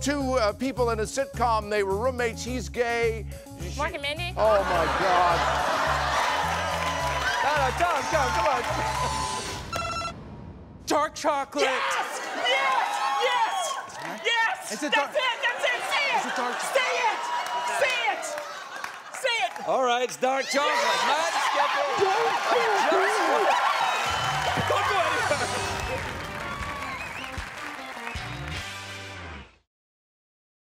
two people in a sitcom. They were roommates. He's gay. Mark and Mindy? Oh, my God. No, Tom, come on. Dark chocolate. Yes! Yes! Yes! Yes! That's it! Say it! Say it! All right, it's dark chocolate. Yes! Don't go anywhere.